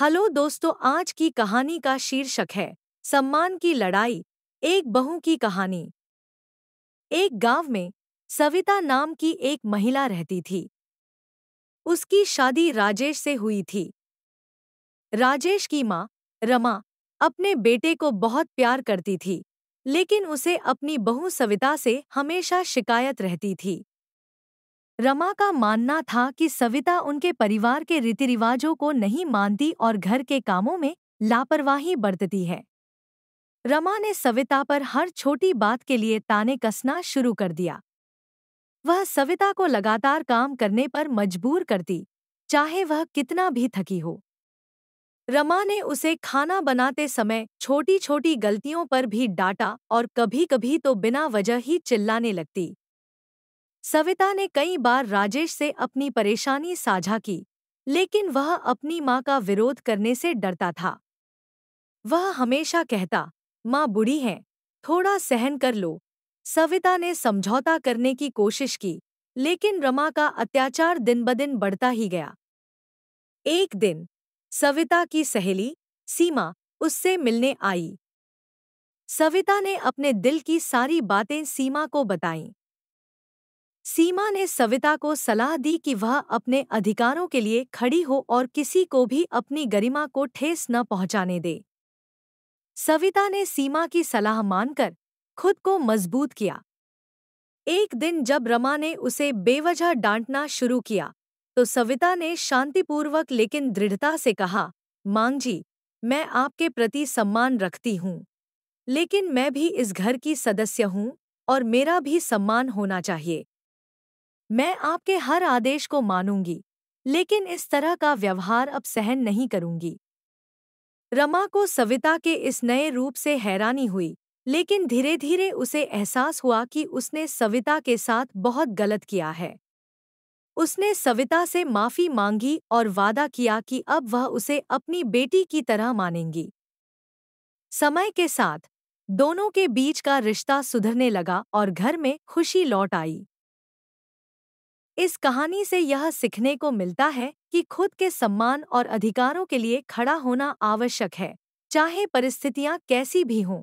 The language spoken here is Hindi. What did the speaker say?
हेलो दोस्तों, आज की कहानी का शीर्षक है सम्मान की लड़ाई, एक बहू की कहानी। एक गांव में सविता नाम की एक महिला रहती थी। उसकी शादी राजेश से हुई थी। राजेश की माँ रमा अपने बेटे को बहुत प्यार करती थी, लेकिन उसे अपनी बहू सविता से हमेशा शिकायत रहती थी। रमा का मानना था कि सविता उनके परिवार के रीति रिवाजों को नहीं मानती और घर के कामों में लापरवाही बरतती है। रमा ने सविता पर हर छोटी बात के लिए ताने कसना शुरू कर दिया। वह सविता को लगातार काम करने पर मजबूर करती, चाहे वह कितना भी थकी हो। रमा ने उसे खाना बनाते समय छोटी छोटी गलतियों पर भी डांटा और कभी कभी तो बिना वजह ही चिल्लाने लगती। सविता ने कई बार राजेश से अपनी परेशानी साझा की, लेकिन वह अपनी माँ का विरोध करने से डरता था। वह हमेशा कहता, माँ बूढ़ी हैं, थोड़ा सहन कर लो। सविता ने समझौता करने की कोशिश की, लेकिन रमा का अत्याचार दिन ब दिन बढ़ता ही गया। एक दिन सविता की सहेली सीमा उससे मिलने आई। सविता ने अपने दिल की सारी बातें सीमा को बताईं। सीमा ने सविता को सलाह दी कि वह अपने अधिकारों के लिए खड़ी हो और किसी को भी अपनी गरिमा को ठेस न पहुंचाने दे। सविता ने सीमा की सलाह मानकर खुद को मजबूत किया। एक दिन जब रमा ने उसे बेवजह डांटना शुरू किया, तो सविता ने शांतिपूर्वक लेकिन दृढ़ता से कहा, मां जी, मैं आपके प्रति सम्मान रखती हूँ, लेकिन मैं भी इस घर की सदस्य हूँ और मेरा भी सम्मान होना चाहिए। मैं आपके हर आदेश को मानूंगी, लेकिन इस तरह का व्यवहार अब सहन नहीं करूंगी। रमा को सविता के इस नए रूप से हैरानी हुई, लेकिन धीरे धीरे उसे एहसास हुआ कि उसने सविता के साथ बहुत गलत किया है। उसने सविता से माफी मांगी और वादा किया कि अब वह उसे अपनी बेटी की तरह मानेगी। समय के साथ दोनों के बीच का रिश्ता सुधरने लगा और घर में खुशी लौट आई। इस कहानी से यह सीखने को मिलता है कि खुद के सम्मान और अधिकारों के लिए खड़ा होना आवश्यक है, चाहे परिस्थितियां कैसी भी हों।